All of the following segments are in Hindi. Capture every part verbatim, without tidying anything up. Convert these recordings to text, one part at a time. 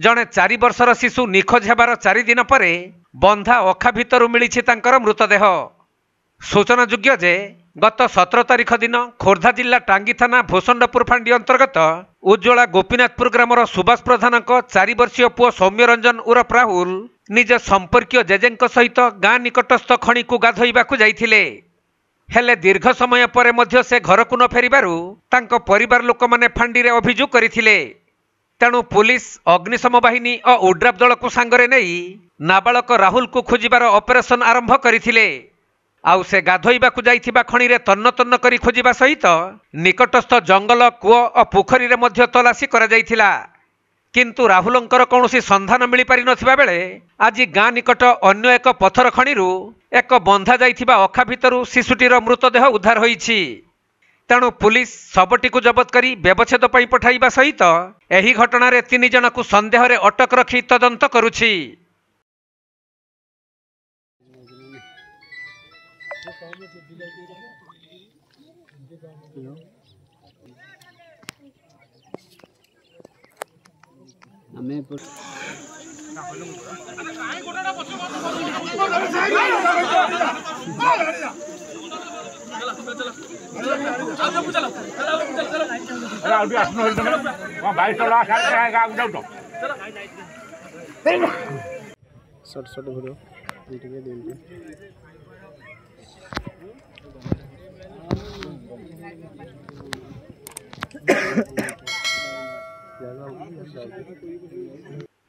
जड़े चार वर्षर शिशु निखोज होबार चारि दिन पर बंधा अखा भितर मिली तांकर मृतदेह। सूचना योग्य जे गत सत्रह तारिख दिन खोर्धा जिला टांगी थाना भूषण्डपुर फांडी अंतर्गत उज्ज्वला गोपीनाथपुर ग्रामर सुभाष प्रधान चारि वर्षीय पुओ सौम्य रंजन उरफ राहुल निज संपर्कीय जेजेंक सहित गाँ निकटस्थ खणी को गाधोइबाकु जाइथिले। हेले दीर्घ समय परे मध्य से घर को न फेरिबारु तांको परिवार लोक माने फांडी रे अभियोग करिथिले। तेणु पुलिस अग्निशम बाहिनी और उड्राप दल को सांगरे नेई नाबालक राहुल को खोजिबार ऑपरेशन आरंभ करिथिले। आउ से गाधोइबाकु जाइथिबा खणीरे तन्न तन्न करी खोजिबा सहित निकटस्थ जंगल कूओ और पोखरी रे मध्य तलाशी करा जाइथिला, किंतु राहुलंकर कौनसी संधान मिली पारि नथिबा बेले आज गाँ निकट अन्य एक पत्थर खणीरू एक बंधा जाइथिबा अखा भितरू शिशुटीर मृतदेह उद्धार होईछि। तेणु पुलिस सबटीकु जबत करी व्यवच्छेद पई पठाइबा सहित एही घटनारे तीन जनकु संदेह रे अटक रखी तदंत करूछि।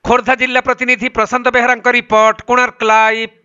खोर्धा जिला प्रतिनिधि प्रशांत बेहरा रिपोर्ट, कोणार्क लाइव।